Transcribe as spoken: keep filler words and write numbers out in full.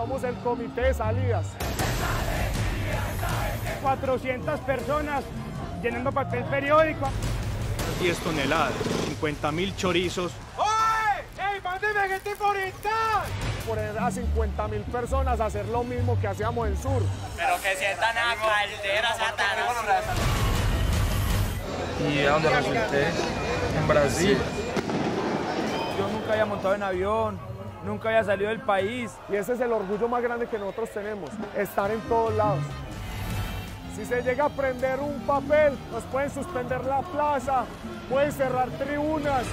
Somos el comité de salidas. cuatrocientas personas llenando papel periódico. diez toneladas, cincuenta mil chorizos. ¡Oye! ¡Ey, mándeme gente por estar! Poner a cincuenta mil personas a hacer lo mismo que hacíamos en Sur. Pero que sientan a calderas, Satanás. ¿Y a dónde resulté? En Brasil. Yo nunca había montado en avión. Nunca había salido del país. Y ese es el orgullo más grande que nosotros tenemos, estar en todos lados. Si se llega a prender un papel, nos pueden suspender la plaza, pueden cerrar tribunas.